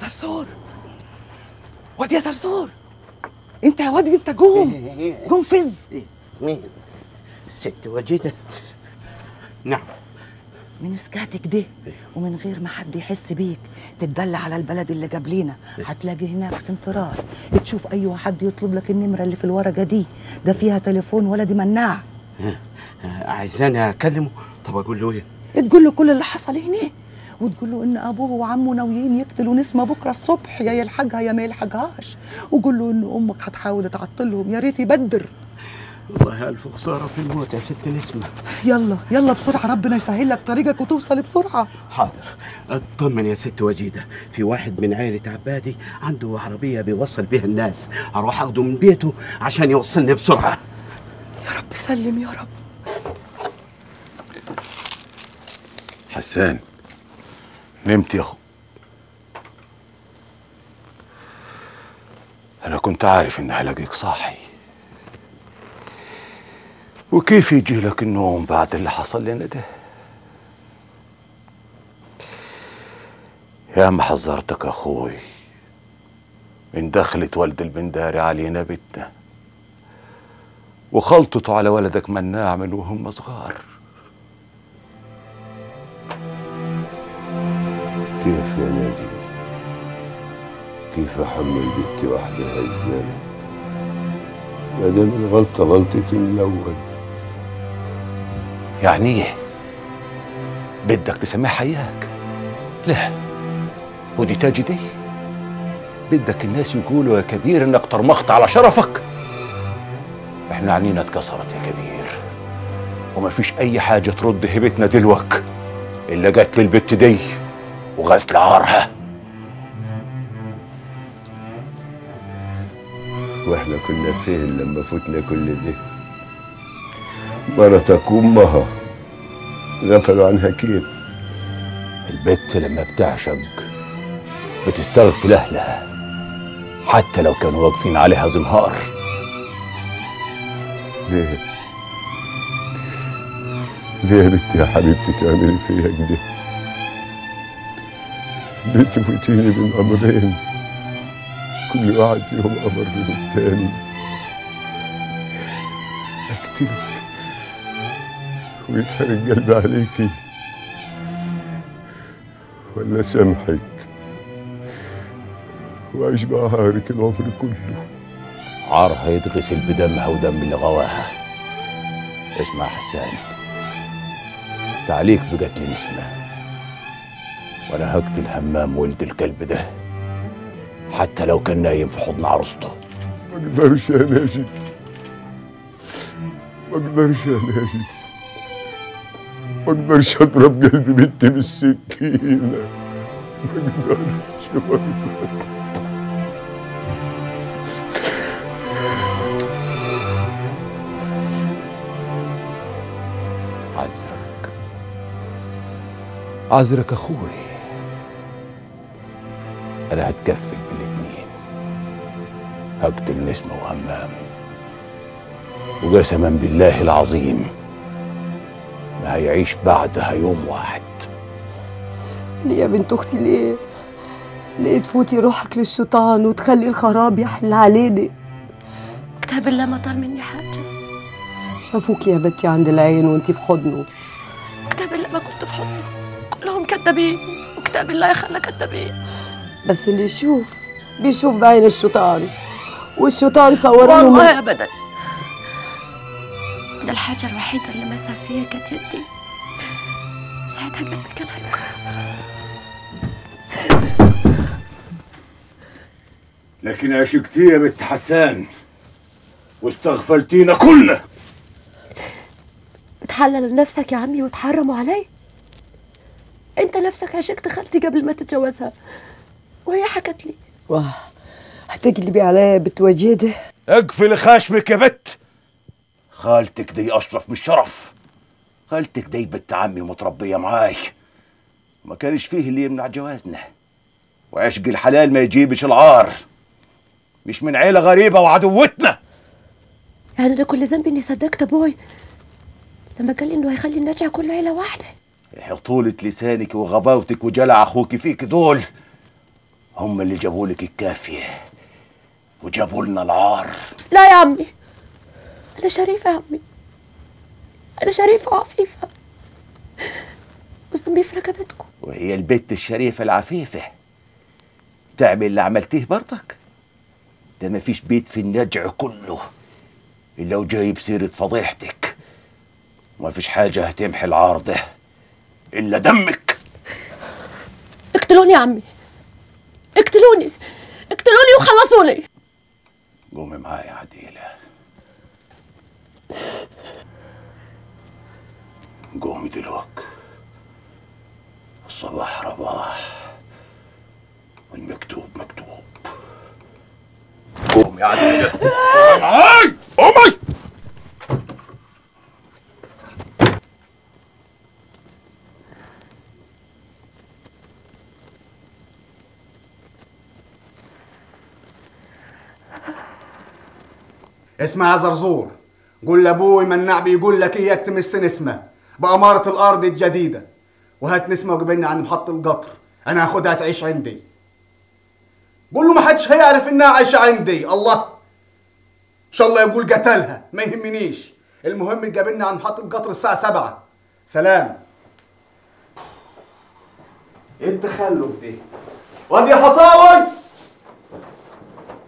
صرصور، واد يا صرصور، انت يا واد انت جوم فز. مين؟ ست وجيده؟ نعم. من سكاتك ده ومن غير ما حد يحس بيك تتدل على البلد اللي جاب لنا، هتلاقي هناك سنفرار تشوف اي حد يطلب لك النمره اللي في الورقه دي، ده فيها تليفون ولدي مناع. عايزاني اكلمه؟ طب اقول له ايه؟ تقول له كل اللي حصل هناك، وتقول له ان ابوه وعمه ناويين يقتلوا نسمه بكره الصبح، يا يلحقها يا ما يلحقهاش، وقول له ان امك هتحاول تعطلهم، يا ريت يبدر. والله ألف خسارة في الموت يا ست نسمة. يلا يلا بسرعة، ربنا يسهل لك طريقك وتوصل بسرعة. حاضر، اطمن يا ست وجيدة، في واحد من عائلة عبادي عنده عربية بيوصل بيها الناس، هروح أخده من بيته عشان يوصلني بسرعة. يا رب سلم يا رب. حسان، نمت يا أخو؟ أنا كنت عارف إن هلاقيك صاحي. وكيف يجي لك النوم بعد اللي حصل لنا ده؟ يا عم حذرتك يا اخوي من دخلت والد البنداري علينا بيتنا وخلطته على ولدك مناع من وهم صغار. كيف يا نادي؟ كيف احمل بنتي وحدها الزلمه؟ ما دام الغلطه غلطتي من الاول. يعني ايه؟ بدك تسامحها اياك؟ لا، ودي تاجي دي؟ بدك الناس يقولوا يا كبير انك طرمخت على شرفك؟ احنا عنينا اتكسرت يا كبير، ومفيش اي حاجه ترد هبتنا دلوك الا جت للبت دي وغسل عارها. واحنا كنا فين لما فوتنا كل ده؟ مرتك وامها غفلوا عنها كيف؟ البت لما بتعشق بتستغفل اهلها حتى لو كانوا واقفين عليها زنهار. ليه؟ ليه يا بنتي يا حبيبتي تعملي فيا كده؟ بنتي فوتيني بين امرين كل واحد فيهم امر من التاني. اقتلك ويتحرق قلبي عليكي ولا سامحك وعيش بقى عارك العمر كله. عارها يتغسل بدمها ودم اللي غواها. اسمع حسان، تعليق بقتل نسمة، وانا هقتل همام ولد الكلب ده حتى لو كان نايم في حضن عروسته. ما اقدرش يا ناجي، ما اقدرش يا ناجي، ما اقدرش اضرب قلبي بنتي بالسكينه، ما اقدرش ما اقدرش. عذرك عذرك اخوي، انا هتكفل بالاتنين، هقتل نسمه وهمام، وقسما بالله العظيم هيعيش بعدها يوم واحد. ليه يا بنت اختي ليه؟ ليه تفوتي روحك للشيطان وتخلي الخراب يحل علينا؟ كتاب الله ما طار مني حاجه. شافوك يا بنتي عند العين وانتي في حضنه. كتاب الله ما كنت في حضنه، كلهم كذابين، وكتاب الله يخلى كذابين. بس اللي يشوف بيشوف بعين الشيطان، والشيطان صور له. والله ابدا، ده الحاجة الوحيدة اللي مسها فيها كانت يدي، وساعتها قلبي كان هيوقع. لكن عشقتيه يا بنت حسان واستغفلتينا كلنا. اتحلل بنفسك يا عمي واتحرموا علي. انت نفسك عشقت خالتي قبل ما تتجوزها وهي حكت لي. واه، هتقلبي عليا يا بنت وجيده؟ اقفلي خشمك يا بنت، خالتك دي اشرف من الشرف، خالتك دي بنت عمي ومتربيه معاي، ما كانش فيه اللي يمنع جوازنا، وعشق الحلال ما يجيبش العار، مش من عيله غريبه وعدوتنا. يعني انا كل ذنبي اني صدقت ابوي لما قال لي انه هيخلي النجع كله عيله واحده. طولة لسانك وغباوتك وجلع اخوك فيك دول هم اللي جابوا لك الكافيه وجابوا لنا العار. لا يا عمي، انا شريفه يا عمي، انا شريفه وعفيفه وذنبي في ركبتكم. وهي البت الشريفه العفيفه تعمل اللي عملتيه برضك؟ ده مفيش بيت في النجع كله الا وجايب سيره فضيحتك، ومفيش حاجه هتمحي العار ده الا دمك. اقتلوني يا عمي، اقتلوني اقتلوني وخلصوني. قومي معايا يا عديله، قومي دلوقتي، الصباح رباح والمكتوب مكتوب. قومي يا عديله، قومي معايا، قومي. اسمها زرزور، قول لابوي مناع بيقول لك ايه اكتم السن اسمه بأمارة الأرض الجديدة، وهات نسمة وجبلنا عند محطة القطر، أنا هاخدها تعيش عندي. قول له محدش هيعرف إنها عايشة عندي، الله إن شاء الله يقول قتلها، ما يهمنيش، المهم تجابلنا عند محطة القطر الساعة 7، سلام. إيه التخلف ده؟ واد يا فصاوي!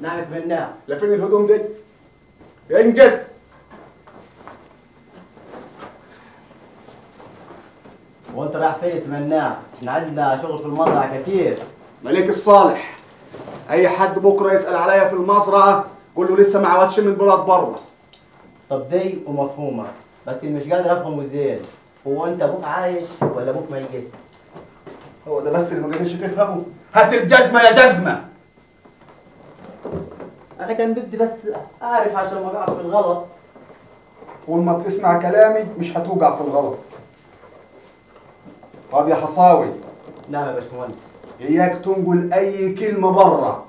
نعم اسم مناع. لفين الهدوم دي؟ انجز. هو انت رايح فين يا مناع؟ احنا عندنا شغل في المزرعه كتير. مليك الصالح، اي حد بكره يسال عليا في المزرعه قول له لسه ما عودش من البلد بره. طب دي ومفهومه، بس مش قادر افهم وزين، هو انت ابوك عايش ولا ابوك ميت؟ هو ده بس اللي ما قدرتش تفهمه؟ هات الجزمه يا جزمه. أنا كان بدي بس أعرف عشان ما أقعش في الغلط. ولما بتسمع كلامي مش هتوقع في الغلط. طب يا حصاوي. نعم يا باشمهندس. إياك تنقل أي كلمة برا،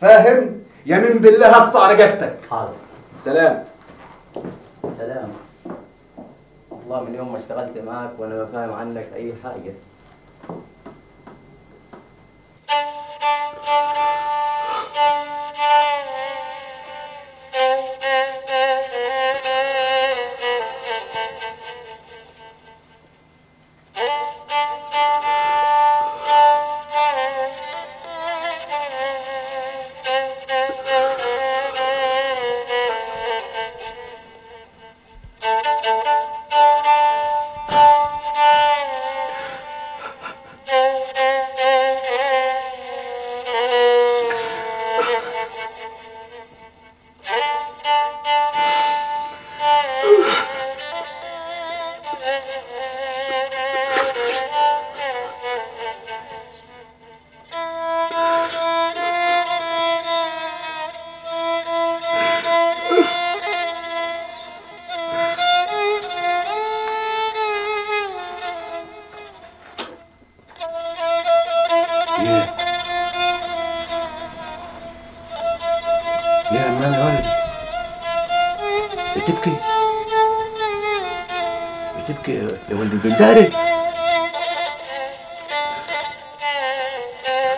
فاهم؟ يمين بالله هقطع رقبتك. حاضر. سلام. سلام. والله من يوم ما اشتغلت معاك وأنا ما فاهم عنك أي حاجة.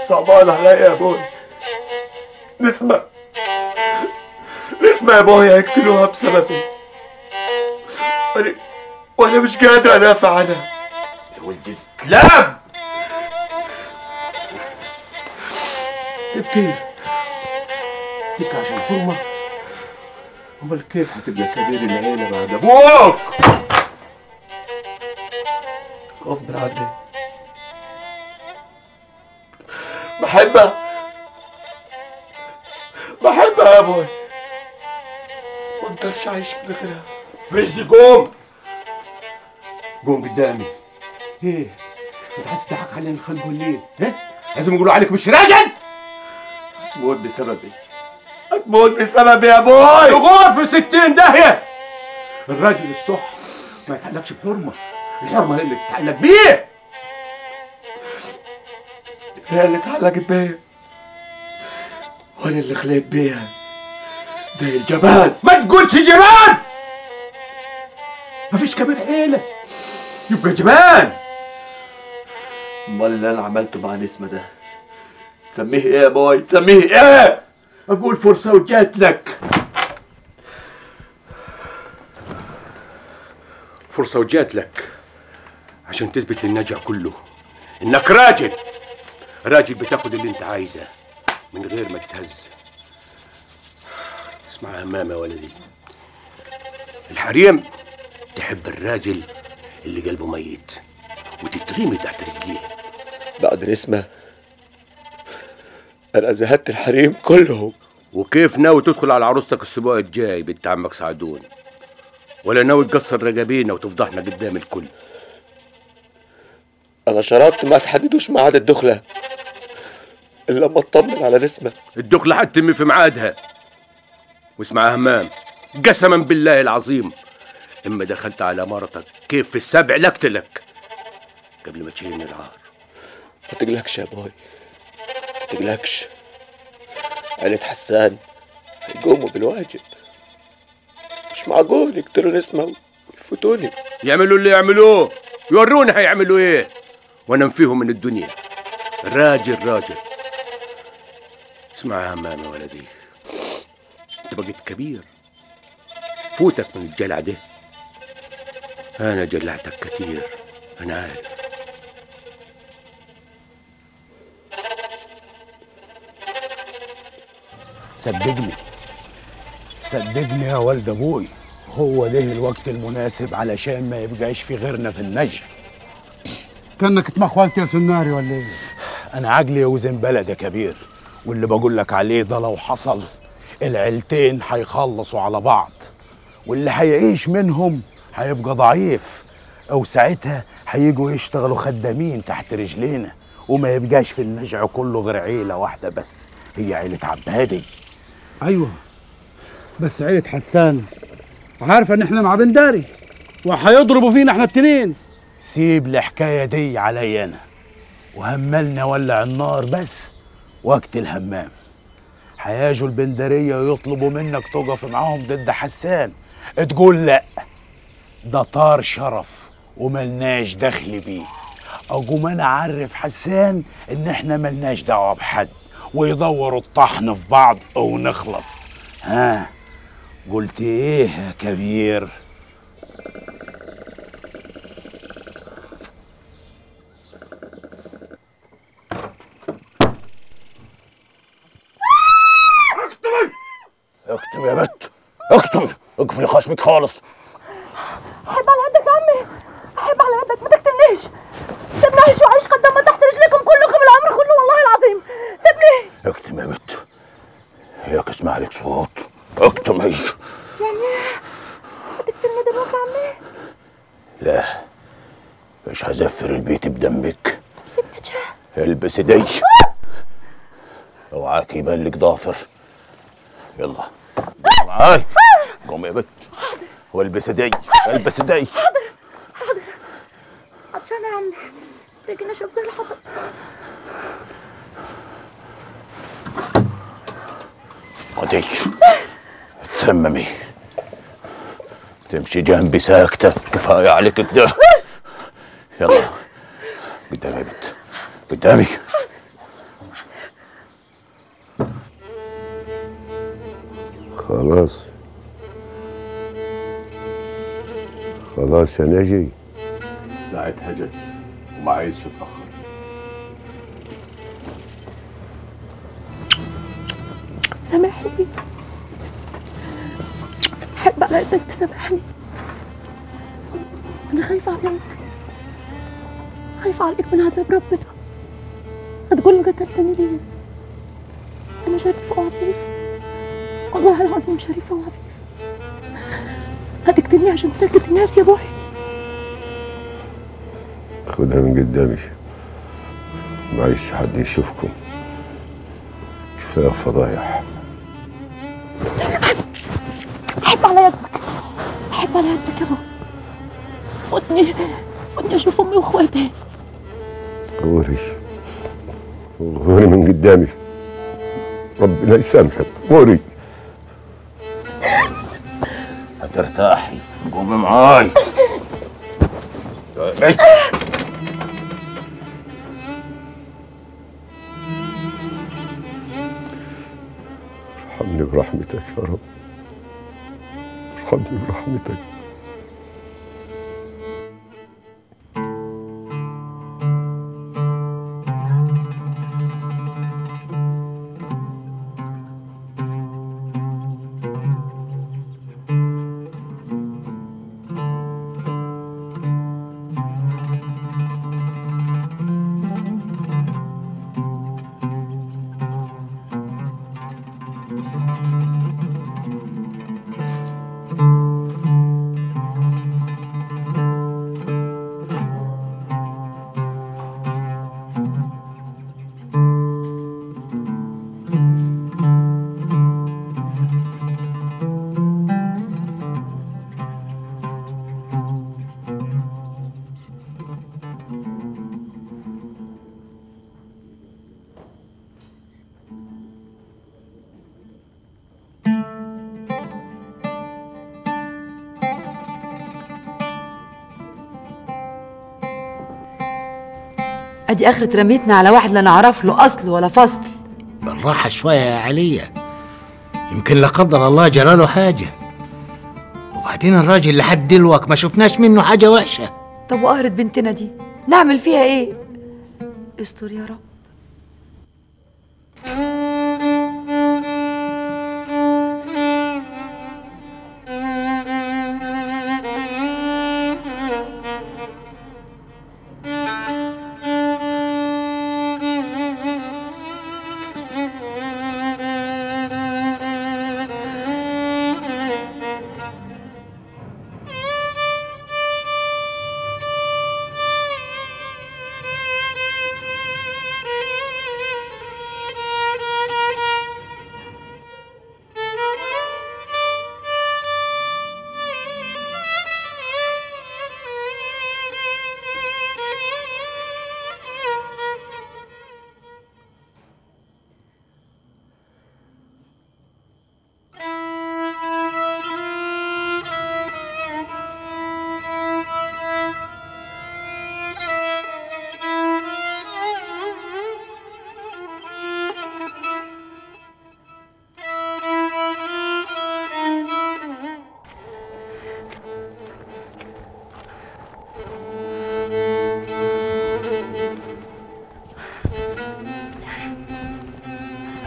صعبان عليا يا ابوي، نسمع نسمع يا ابوي هيقتلوها بسببي، وانا مش قادر ادافع عنها. يا ولد الكلاب تبكي تبكي عشان حرمه؟ امال كيف هتبقى كبير العيله بعد ابوك؟ غصب عني بحبها بحبها يا ابوي، ما اقدرش اعيش من غيرها. فرز قوم قوم قدامي. ايه انت عايز تضحك علينا الخلق والليل؟ ها عايزهم يقولوا عليك مش راجل؟ هتموت بسببي، هتموت بسببي يا ابوي. تغور في 60 داهيه. الراجل الصح ما يتعلقش بحرمه، الحرمه هي اللي تتعلق بيه، هي اللي اتعلقت بيا وانا اللي خلقت بيها زي الجبال. ما تقولش جبال، مفيش كبير عيله يبقى جبال. امال اللي انا عملته مع نسمه ده تسميه ايه يا باي؟ تسميه ايه؟ اقول فرصة وجات لك. فرصة وجات لك عشان تثبت للنجع كله انك راجل. راجل بتاخد اللي انت عايزه من غير ما تتهز. اسمع يا همام يا ولدي، الحريم تحب الراجل اللي قلبه ميت وتترمي تحت رجليه. بعد الاسمه انا زهدت الحريم كلهم. وكيف ناوي تدخل على عروستك الاسبوع الجاي بنت عمك سعدون؟ ولا ناوي تكسر رجابينا وتفضحنا قدام الكل؟ انا شرطت ما تحددوش ميعاد الدخله الا لما اطمن على نسمه. الدخله هتتم في ميعادها. واسمع يا همام، قسما بالله العظيم اما دخلت على مرتك كيف في السبع لقتلك قبل ما تشيل من العار. ما تقلقش يا باي، ما تقلقش، عيلة حسان هيقوموا بالواجب. مش معقول يقتلوا نسمة ويفوتوني. يعملوا اللي يعملوه، يورونا هيعملوا ايه وانا انفيهم من الدنيا. راجل راجل. اسمع يا همام يا ولدي، انت بقيت كبير، فوتك من الجلع ده. انا جلعتك كتير انا عارف. صدقني صدقني يا ولد ابوي، هو ده الوقت المناسب علشان ما يبقاش في غيرنا في النجع. كانك اتمخولت يا سناري ولا ايه؟ انا عقلي وزن بلد يا كبير، واللي بقول لك عليه ده لو حصل العيلتين هيخلصوا على بعض، واللي هيعيش منهم هيبقى ضعيف، او ساعتها هيجوا يشتغلوا خدامين تحت رجلينا، وما يبقاش في النجع كله غير عيله واحده بس، هي عيله عبادي. ايوه بس عيله حسان عارفه ان احنا مع بن داري وهيضربوا فينا احنا التنين. سيب الحكايه دي عليا انا، وهملنا ولع النار بس وقت الهمام. هيجوا البندريه ويطلبوا منك تقف معاهم ضد حسان، تقول لا ده طار شرف وملناش دخل بيه. اقوم انا اعرف حسان ان احنا ملناش دعوه بحد، ويدوروا الطحن في بعض ونخلص. ها قلت ايه يا كبير؟ اكتب يا بت، اكتب، اقفلي خشمك خالص. احب على قدك يا عمي، احب على قدك، ما تقتلنيش، سيبني اعيش واعيش قدام تحت رجليكم كلكم العمر كله والله العظيم، سيبني. اكتم يا بت، هياك اسمع عليك صوت، اكتم هي. يعني هتقتلني دلوقتي يا عمي؟ لا مش هزفر البيت بدمك. طب سيبني اتشهد. البسي دي، اوعاك يبان لك ضافر. يلا معاي، قومي يا بت. حاضر. والبس ايدي، البس ايدي. حاضر حاضر. عطشانة يا عمي، رجلنا شوف زي الحطب. خدي تسممي، تمشي جنبي ساكتة، كفاية عليك كده. يلا قدامي يا بت، قدامي. خلاص خلاص يا نجي، ساعتها جت وما عايزش اتأخر. سامحني، أحب على قدك تسامحني، أنا خايفة عليك، خايفة عليك من عذاب ربنا. هتقول قتلتني ليه؟ أنا شريفة وعفيفة والله العظيم، شريفة وعفيفة. هتقتلني عشان تسكت الناس يا بوي؟ خدها من قدامي، ما عايز حد يشوفكم، كفاية فضايح. أحب على يدك، أحب على يدك يا بوي، فوتني فوتني أشوف أمي وأخواتي. غوري غوري من قدامي، ربنا يسامحك، غوري. ترتاحي، قومي معاي. برحمتك يا رب، ارحمني برحمتك. ادي اخر ترميتنا على واحد لا نعرف له اصل ولا فصل. بالراحه شويه يا علية، يمكن لا قدر الله جراله حاجه. وبعدين الراجل لحد دلوقتي ما شفناش منه حاجه وحشه. طب وقهرة بنتنا دي نعمل فيها ايه؟ استر يا رب.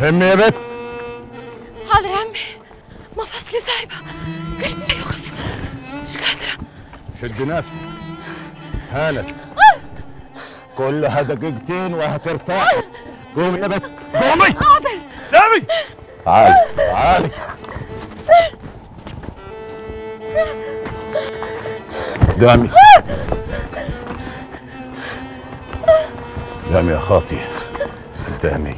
همي يا بت. حاضر يا عمي، مفاصلي سايبه، قلبي يوقف، مش قادره. شد نفسك، هانت، كلها دقيقتين وهترتاح. قومي يا بت، قومي قومي. تعالي تعالي. دامي دامي يا خاطي، دامي.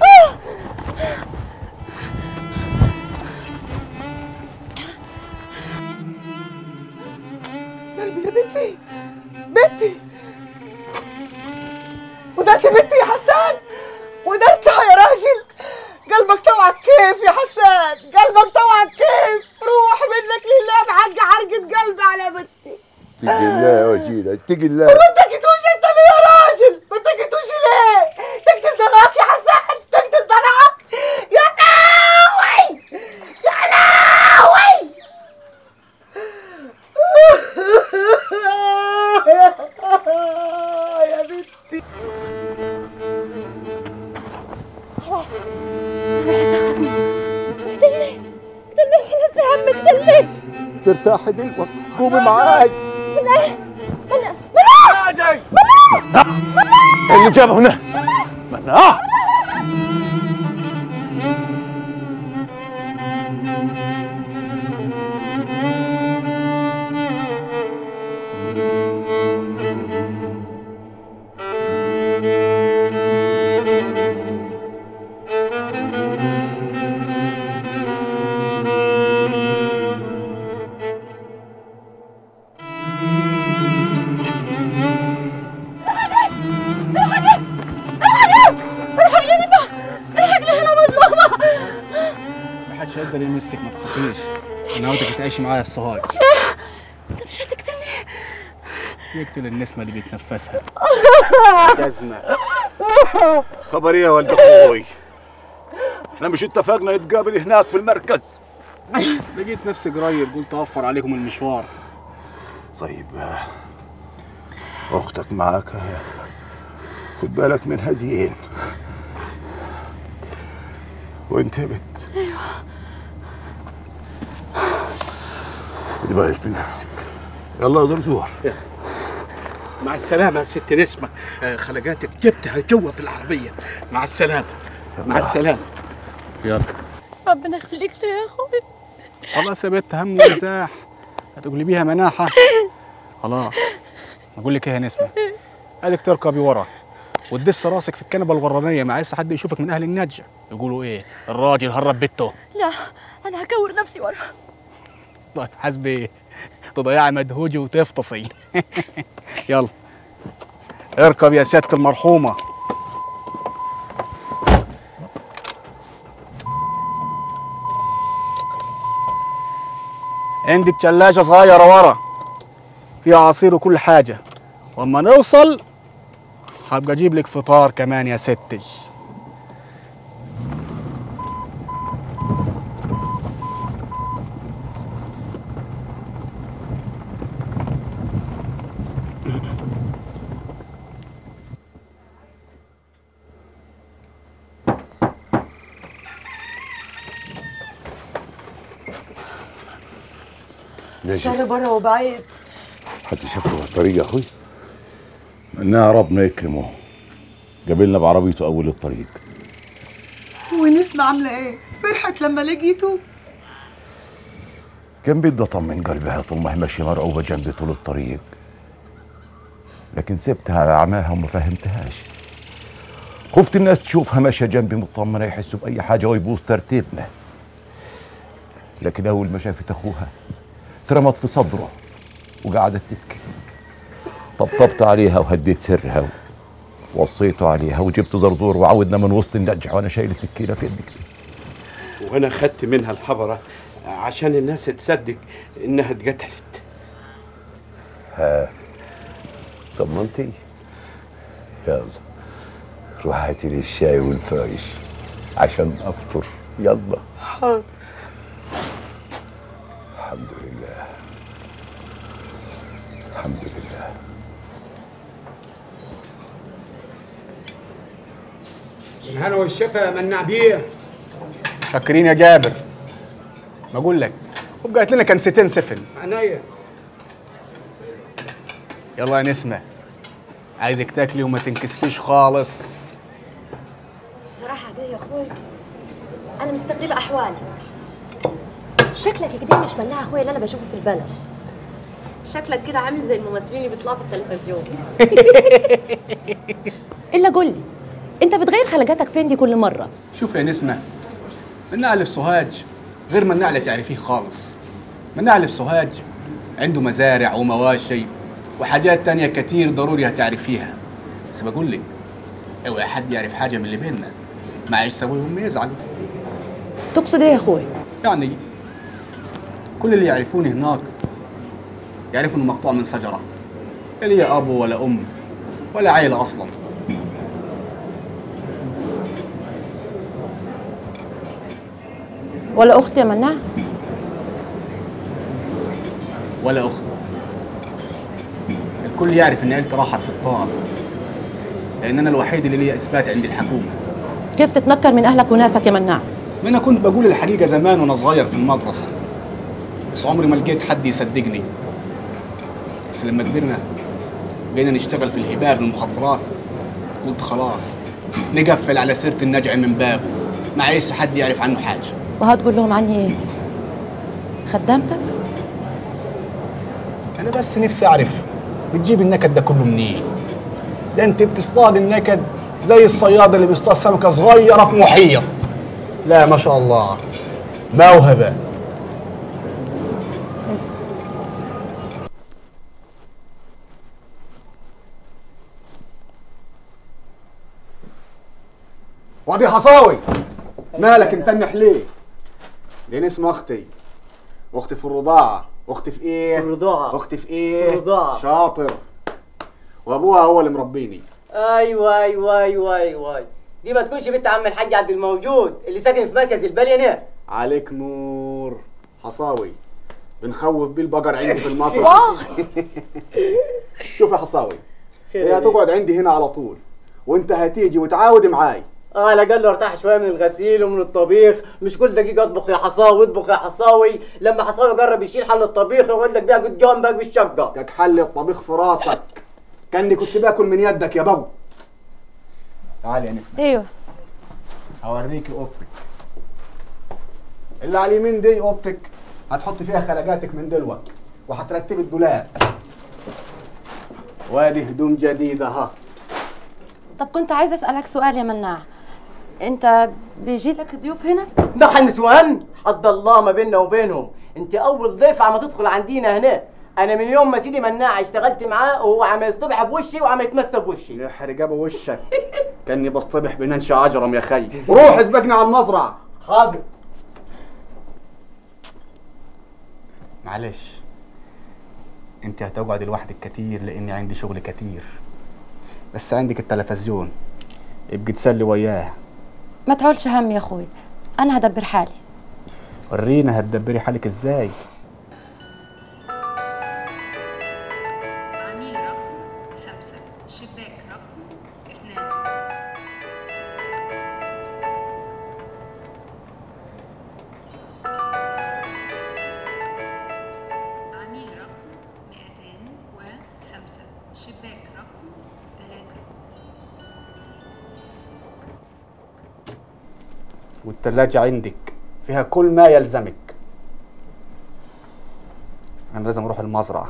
اتقي الله. ما اتقيتوش انت ليه يا راجل؟ ما اتقيتوش ليه؟ تقتل طلاق يا حسن، تقتل طلاق. يا لهوي يا لهوي. يا بنتي خلاص انا هساعدني. اقتلني اقتلني خلاص يا عم، اقتلني. ترتاحي دلوقتي، قومي معايا. من ايه؟ اللي جابه هنا مناع. معايا الصهاج. انت مش هتقتلني. يقتل النسمه اللي بيتنفسها. لازمه. خبر ايه يا ولد اخوي؟ احنا مش اتفقنا نتقابل هناك في المركز؟ لقيت نفسي قريب قلت اوفر عليكم المشوار. طيب اختك معاك، خد بالك من هذين وانتبت. ايوه خد بالك من نفسك. يلا يا زرزور مع السلامة يا ست نسمة، خلقاتك جبتها جوا في العربية. مع السلامة. مع السلامة. يلا ربنا يخليك لي يا اخوي. خلاص يا بنت، هم ومزاح هتقلبيها مناحة. خلاص بقول لك ايه يا نسمة، اديك تركبي ورا وتدس راسك في الكنبة الغرانية، ما عايز حد يشوفك من اهل النجع يقولوا ايه الراجل هرب بيته. لا انا هكور نفسي ورا. طيب حاسبة ايه؟ تضيعي مدهوجي وتفتصي. يلا اركب يا ست المرحومة. عندك ثلاجة صغيرة ورا فيها عصير وكل حاجة، واما نوصل هبقى اجيب لك فطار كمان يا ستي. الشارع بره وبعيد، حد شافه في الطريق يا اخوي؟ مناع ربنا يكرمه قابلنا بعربيته اول الطريق. ونسمة عامله ايه؟ فرحت لما لقيته؟ كان بدها طمن قلبها طول ما هي ماشيه مرعوبه جنبي طول الطريق، لكن سبتها على عماها وما فهمتهاش. خفت الناس تشوفها ماشيه جنبي مطمنه يحسوا باي حاجه ويبوظ ترتيبنا، لكن اول ما شافت اخوها اترمت في صدره وقعدت تبكي. طبطبت عليها وهديت سرها ووصيته عليها وجبت زرزور وعودنا من وسط النجع وانا شايل سكينه في ايدي كده، وانا خدت منها الحبره عشان الناس تصدق انها اتقتلت. ها طمنتي؟ يلا روح هاتي لي الشاي والفايش عشان افطر. يلا حاضر. الحمد لله الحمد لله. الهنا والشفا يا مناع بيه. شاكرين يا جابر. ما اقول لك وبقت لنا كنستين سفل. عينيا. يلا يا نسمة عايزك تاكلي وما تنكسفيش خالص. بصراحة ده يا اخوي أنا مستغربة أحوالك، شكلك كده مش مناع اخويا اللي انا بشوفه في البلد، شكلك كده عامل زي الممثلين اللي بيطلعوا في التلفزيون. الا قول لي انت بتغير خلقاتك فين دي كل مره؟ شوف يا نسمه، مناع اللي في سوهاج غير مناع اللي تعرفيه خالص. مناع اللي في سوهاج عنده مزارع ومواشي وحاجات تانية كتير ضروري هتعرفيها، بس بقول لك اوعي حد يعرف حاجه من اللي بيننا، معلش سويهم يزعلوا. تقصد ايه يا اخويا؟ يعني كل اللي يعرفوني هناك يعرفوا انه مقطوع من شجره، لا ليا ابو ولا ام ولا عيله اصلا. ولا اخت يا مناع؟ ولا اخت. الكل يعرف ان عيلتي راحت في الطعن، لان انا الوحيد اللي ليا اثبات عند الحكومه. كيف تتنكر من اهلك وناسك يا مناع؟ ما انا كنت بقول الحقيقه زمان وانا صغير في المدرسه، بس عمري ما لقيت حد يصدقني. بس لما كبرنا بقينا نشتغل في الهباء بالمخدرات، قلت خلاص نقفل على سيره النجع من بابه، ما عايز حد يعرف عنه حاجه. وهتقول لهم عني ايه؟ خدامتك؟ انا بس نفسي اعرف بتجيب النكد ده كله منين؟ ده انت بتصطاد النكد زي الصياد اللي بيصطاد سمكه صغيره في محيط. لا ما شاء الله موهبه. وادي حصاوي مالك متنح ليه؟ دي نسمة اختي، اختي في الرضاعة. اختي في ايه؟ الرضاعة. اختي في ايه؟ الرضاعة. شاطر. وابوها هو اللي مربيني. ايوه دي ما تكونش بنت عم الحاج عبد الموجود اللي ساكن في مركز البلينة. عليك نور. حصاوي بنخوف بيه البقر عندي في المطرح. شوف يا حصاوي، هي هتقعد عندي هنا على طول، وانت هتيجي وتعاود معاي. على الاقل ارتاح شويه من الغسيل ومن الطبيخ، مش كل دقيقه اطبخ يا حصاوي اطبخ يا حصاوي. لما حصاوي يجرب يشيل حل الطبيخ يقول لك بقى جود جنبك بالشقه. لك حل الطبيخ في راسك، كاني كنت باكل من يدك يا بو. تعالي يا نسمه. ايوه هوريكي اوضتك اللي على اليمين دي. اوضتك هتحط فيها خلاجاتك من دلوقتي، وهترتبي الدولاب، وادي هدوم جديده اهي. طب كنت عايز اسالك سؤال يا مناع، انت بيجي لك ضيوف هنا؟ ده النسوان قد الله ما بيننا وبينهم، انت اول ضيف عم تدخل عندينا هنا. انا من يوم ما سيدي مناع اشتغلت معاه وهو عم يصطبح بوشي وعم يتمسى بوشي. يا حرجه بوشك، كاني بصطبح بننش عجرم يا خي. روح اسبقني على المزرعه. حاضر. معلش، انت هتقعد لوحدك كتير لاني عندي شغل كتير، بس عندك التلفزيون ابقي تسلي وياه. ما تحاولش هم يا اخوي، انا هدبر حالي. ورينا هتدبري حالك ازاي. عميل رقم 5 شباك رقم 2. عميل رقم 205 شباك رقم 3. والتلاجة عندك فيها كل ما يلزمك. أنا لازم أروح المزرعة.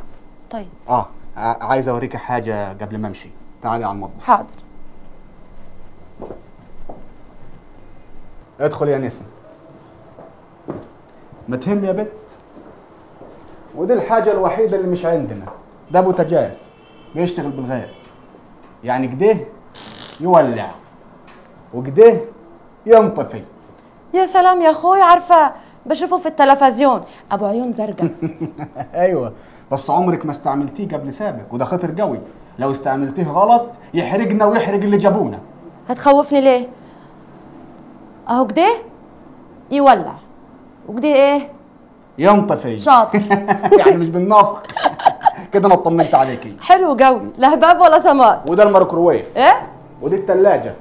طيب. عايز أوريكي حاجة قبل ما أمشي. تعالي على المطبخ. حاضر. ادخل يا نسمة. ما تهم يا بت. ودي الحاجة الوحيدة اللي مش عندنا، ده بوتاجاز بيشتغل بالغاز، يعني كده يولع وكده ينطفي. يا سلام يا اخوي، عارفه بشوفه في التلفزيون، ابو عيون زرقاء. ايوه بس عمرك ما استعملتيه قبل سابق، وده خطر قوي، لو استعملتيه غلط يحرجنا ويحرج اللي جابونا. هتخوفني ليه؟ اهو كده يولع وكده ايه؟ ينطفي. شاطر. يعني مش بالنفخ. كده انا اطمنت عليكي. حلو قوي، لا هباب ولا سماء. وده الميكروويف. ايه؟ ودي الثلاجه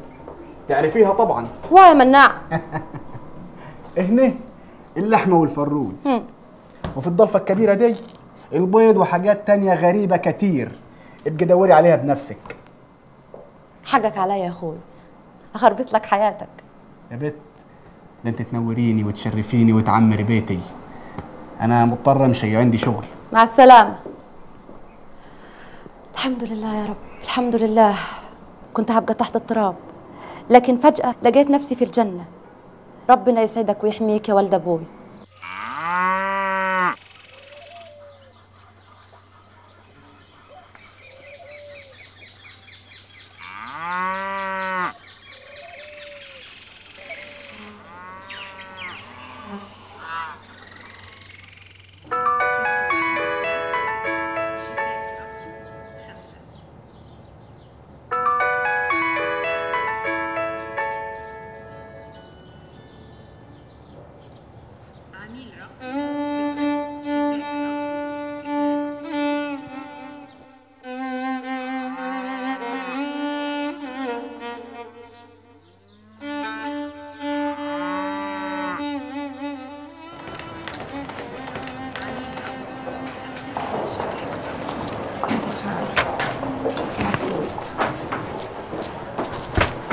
تعرفيها طبعا. واه يا مناع. هنا اللحمه والفروج، وفي الضلفه الكبيره دي البيض وحاجات تانية غريبه كتير، ابقي دوري عليها بنفسك. حقك عليا يا اخوي، اخربت لك حياتك. يا بت ده انت تنوريني وتشرفيني وتعمري بيتي. انا مضطر امشي، عندي شغل. مع السلامه. الحمد لله يا رب، الحمد لله. كنت هبقى تحت التراب، لكن فجأة لقيت نفسي في الجنة. ربنا يسعدك ويحميك يا ولد أبوي.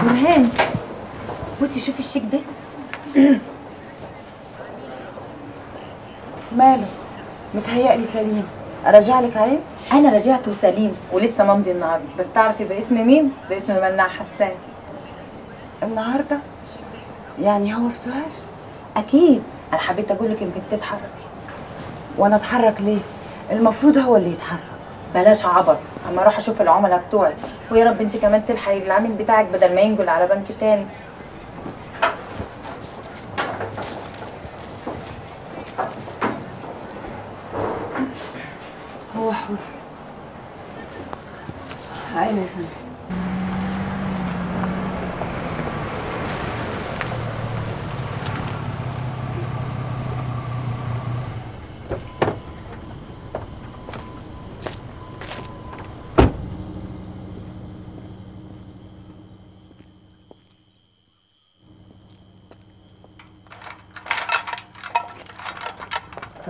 برهان بصي شوفي الشيك ده. ماله؟ متهيألي سليم. أرجع لك عليه؟ أنا رجعته سليم ولسه ممضي النهارده، بس تعرفي باسم مين؟ باسم مناع حسان. النهارده؟ يعني هو في سوهاج؟ أكيد. أنا حبيت أقول لك يمكن تتحركي. وأنا أتحرك ليه؟ المفروض هو اللي يتحرك. بلاش عبط، أما أروح أشوف العملاء بتوعي، ويا رب أنت كمان تلحقي العميل بتاعك بدل ما ينجل على بنك تاني. هو حر. أيوه يا فندم.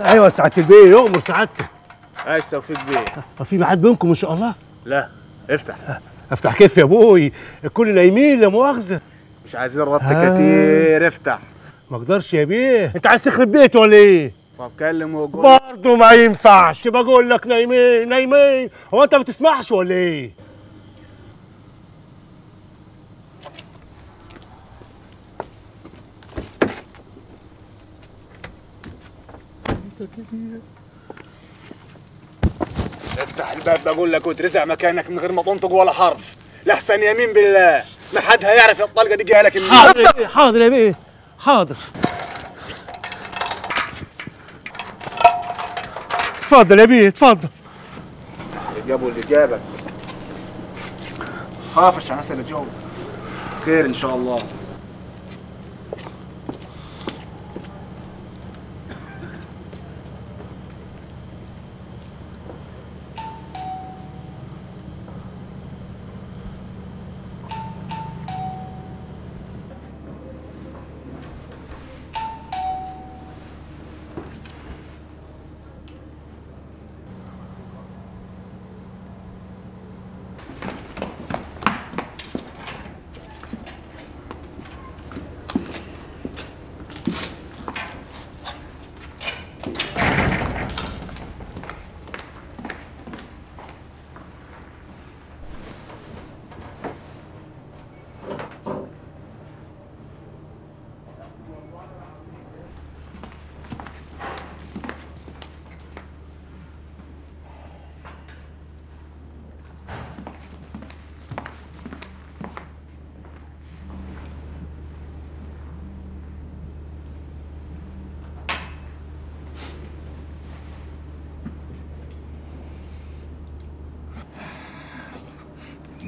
ايوه سعاده البيه، يؤمر سعادتك. عايز توفيق بيه. في ميعاد بينكم ان شاء الله؟ لا افتح. افتح كيف يا ابوي؟ الكل نايمين لا مؤاخذه. مش عايزين ربط كتير، افتح. ما اقدرش يا بيه، انت عايز تخرب بيته ولا ايه؟ طب كلم وقول. برضه ما ينفعش، بقول لك نايمين نايمين، هو انت ما بتسمعش ولا ايه؟ افتح الباب بقول لك واترزع مكانك من غير ما تنطق ولا حرف، لحسن يمين بالله ما حد هيعرف الطلقه دي جايه لك منين. حاضر حاضر يا بيه حاضر. اتفضل يا بيه اتفضل. جابوا اللي جابك، خاف عشان الناس اللي جوه خير ان شاء الله.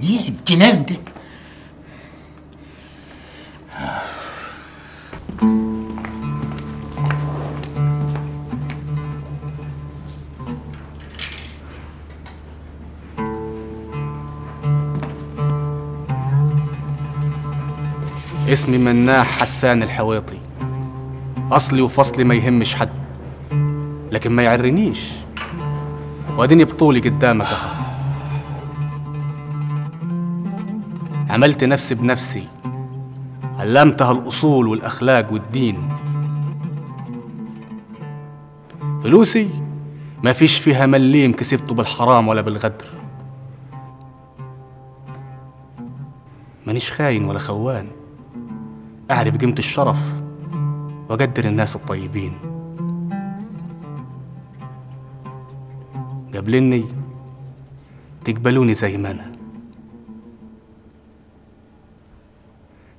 ايه الجنان ده؟ اسمي مناع حسان الحويطي، اصلي وفصلي ما يهمش حد، لكن ما يعرنيش، واديني بطولي قدامك اهو. عملت نفسي بنفسي، علمتها الأصول والأخلاق والدين. فلوسي ما فيش فيها مليم كسبته بالحرام ولا بالغدر. مانيش خاين ولا خوان، أعرف قيمة الشرف وأقدر الناس الطيبين. قبلني تقبلوني زي ما أنا،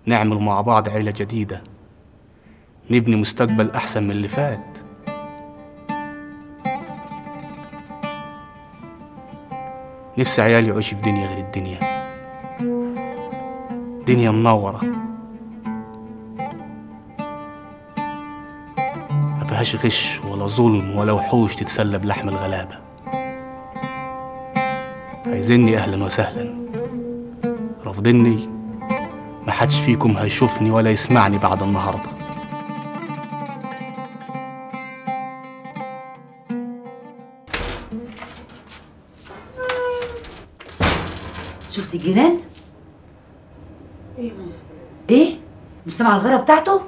نعمل مع بعض عيلة جديدة، نبني مستقبل أحسن من اللي فات. نفسي عيالي يعيشوا في دنيا غير الدنيا، دنيا منورة ما فيهاش غش ولا ظلم ولا وحوش تتسلب لحم الغلابة. عايزيني أهلا وسهلا، رافضني محدش فيكم هيشوفني ولا يسمعني بعد النهارده. شفت الجنان؟ ايه ماما؟ ايه؟ مش سامعه الغيره بتاعته؟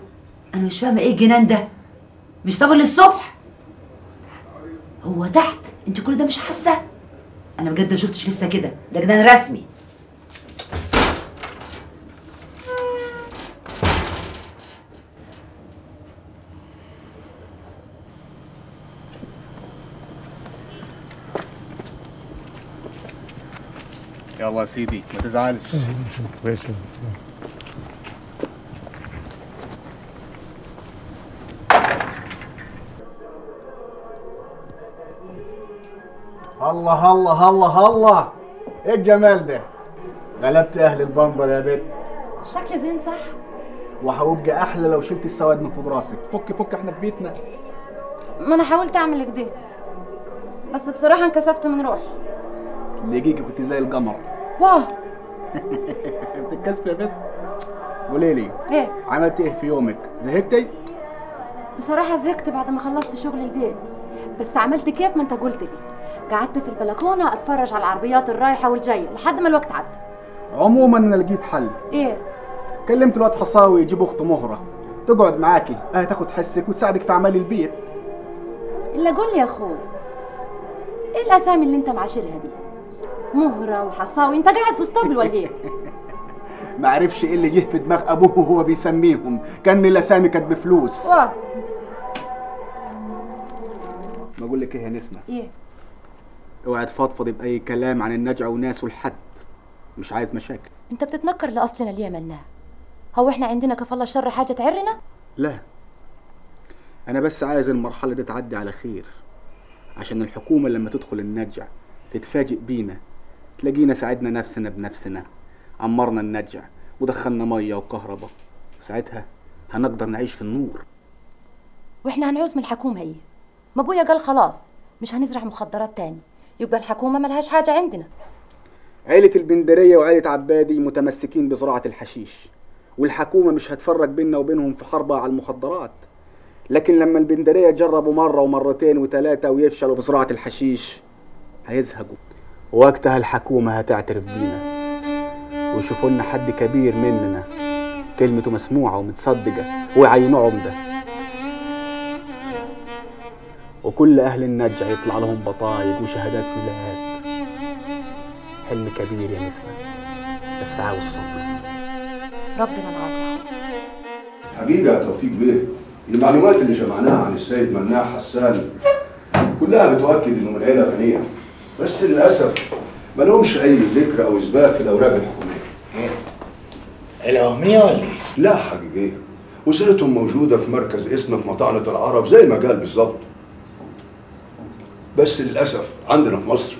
انا مش فاهمه ايه الجنان ده؟ مش صابر للصبح؟ هو تحت، انت كل ده مش حاسه؟ انا بجد ما شفتش لسه كده، ده جنان رسمي. يلا يا سيدي ما تزعلش. الله الله الله الله، ايه الجمال ده؟ غلبت اهل البنبر يا بت. شكل زين صح؟ وهبقى احلى لو شلت السواد من فوق راسك. فك احنا في بيتنا. ما انا حاولت اعمل كده بس بصراحه انكسفت من روحي. اللي يجيكي كنت زي القمر. واه بتتكسفي يا بنت؟ قولي لي ايه؟ عملت ايه في يومك؟ زهقتي؟ بصراحة زهقت بعد ما خلصت شغل البيت، بس عملت كيف ما انت قلت لي، قعدت في البلكونه اتفرج على العربيات الرايحه والجايه لحد ما الوقت عدى. عموما انا لقيت حل. ايه؟ كلمت الواد حصاوي يجيب اخته مهره تقعد معاكي، تاخد حسك وتساعدك في اعمال البيت. الا قول لي يا اخوي، ايه الاسامي اللي انت معاشرها دي؟ مهره وحصاوي، انت قاعد في اسطبل ولا ايه؟ معرفش ايه اللي جه في دماغ ابوه وهو بيسميهم، كان الاسامي كانت بفلوس. بقول لك ايه يا نسمه؟ ايه؟ اوعي تفضفضي باي كلام عن النجع وناس والحد، مش عايز مشاكل. انت بتتنكر لاصلنا ليه يا مناع؟ هو احنا عندنا كفى الله الشر حاجه تعرنا؟ لا، انا بس عايز المرحله دي تعدي على خير، عشان الحكومه لما تدخل النجع تتفاجئ بينا، تلاقينا ساعدنا نفسنا بنفسنا، عمرنا النجع ودخلنا ميه وكهرباء، وساعتها هنقدر نعيش في النور. واحنا هنعوز من الحكومه ايه؟ ما ابويا قال خلاص مش هنزرع مخدرات تاني، يبقى الحكومه ملهاش حاجه عندنا. عيله البندريه وعيله عبادي متمسكين بزراعه الحشيش، والحكومه مش هتفرق بيننا وبينهم في حربها على المخدرات. لكن لما البندريه جربوا مره ومرتين وثلاثه ويفشلوا في زراعه الحشيش هيزهقوا، وقتها الحكومه هتعترف بينا ويشوفوا لنا حد كبير مننا كلمته مسموعه ومتصدقه ويعينوه عمده، وكل أهل النجع يطلع لهم بطايق وشهادات ولاد. حلم كبير يا نسمة، بس عاوز صبر. ربنا معاك يا حبيبي. حقيقة توفيق بيه، المعلومات اللي جمعناها عن السيد مناع حسان كلها بتؤكد إنه من عيلة غنية، بس للأسف ما لهمش أي ذكر أو إثبات في الأوراق الحكومية. إيه؟ عيلة وهمية ولا إيه؟ لا حقيقية، وسيرتهم موجودة في مركز اسمه في مطاعنة العرب زي ما قال بالظبط. بس للأسف عندنا في مصر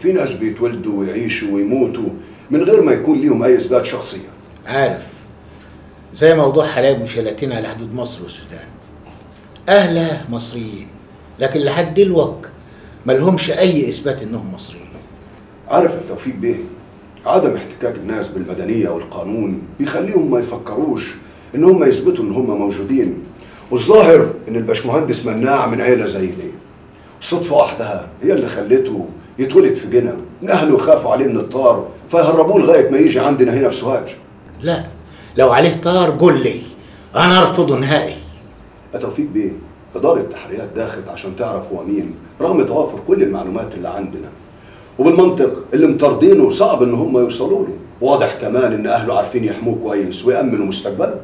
في ناس بيتولدوا ويعيشوا ويموتوا من غير ما يكون ليهم أي إثبات شخصية. عارف، زي موضوع حلايب وشلاتين على حدود مصر والسودان، أهلها مصريين لكن لحد دلوقتي ما لهمش أي إثبات إنهم مصريين. عارف التوفيق بيه، عدم احتكاك الناس بالمدنية والقانون بيخليهم ما يفكروش إن هم يثبتوا إن هم موجودين، والظاهر إن الباشمهندس مناع من عيلة زي دي. صدفة واحدة هي اللي خلته يتولد في جنة، من أهله خافوا عليه من الطار فهربوه لغاية ما يجي عندنا هنا في سوهاج. لا، لو عليه طار قول لي، أنا أرفضه نهائي. توفيق بيه، إدارة التحريات داخت عشان تعرف هو مين رغم توافر كل المعلومات اللي عندنا، وبالمنطق اللي مطاردينه صعب إن هم يوصلوا له. واضح كمان إن أهله عارفين يحموه كويس ويأمنوا مستقبله.